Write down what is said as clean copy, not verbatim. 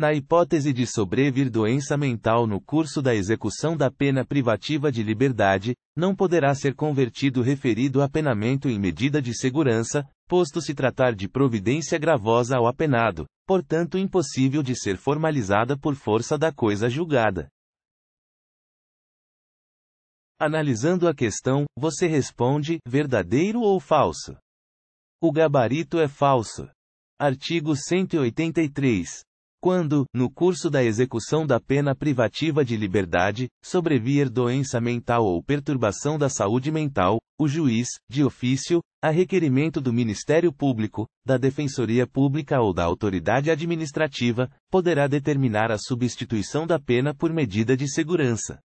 Na hipótese de sobrevir doença mental no curso da execução da pena privativa de liberdade, não poderá ser convertido referido apenamento em medida de segurança, posto se tratar de providência gravosa ao apenado, portanto impossível de ser formalizada por força da coisa julgada. Analisando a questão, você responde, verdadeiro ou falso? O gabarito é falso. Artigo 183. Quando, no curso da execução da pena privativa de liberdade, sobrevier doença mental ou perturbação da saúde mental, o juiz, de ofício, a requerimento do Ministério Público, da Defensoria Pública ou da autoridade administrativa, poderá determinar a substituição da pena por medida de segurança.